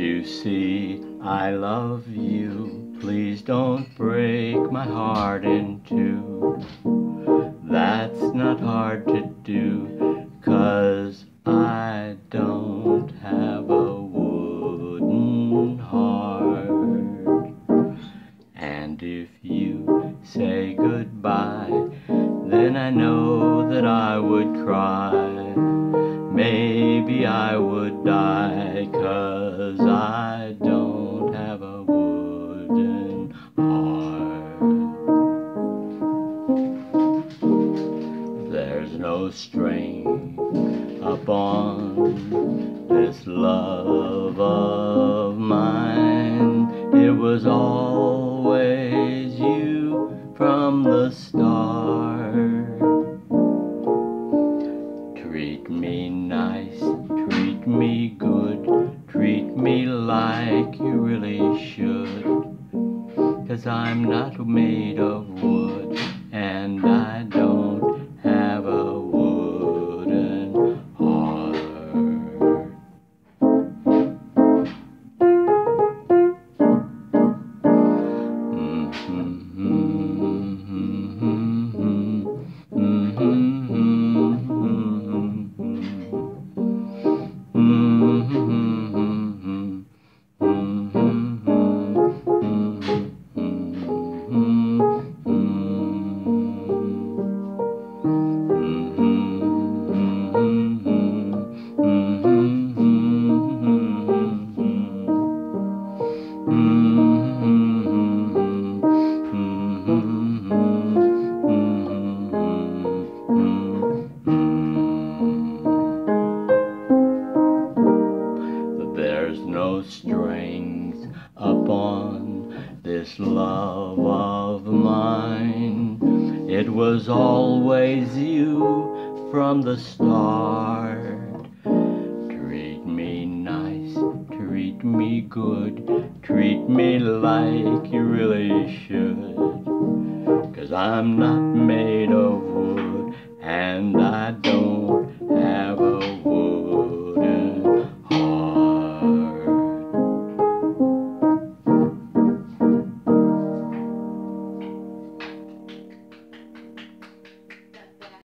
you see I love you, please don't break my heart in two. That's not hard to do, 'cause I don't have a wooden heart. And if you say goodbye, then I know that I would cry. Maybe I would die, 'cause I don't have a wooden heart. There's no strength upon this love of mine. It was always you from the start. Treat me nice, treat me good, treat me like you really should, 'cause I'm not made of wood, and I don't have a wooden heart. There's no strength upon this love of mine. It was always you from the start. Treat me nice, treat me good, treat me like you really should, 'cause I'm not made of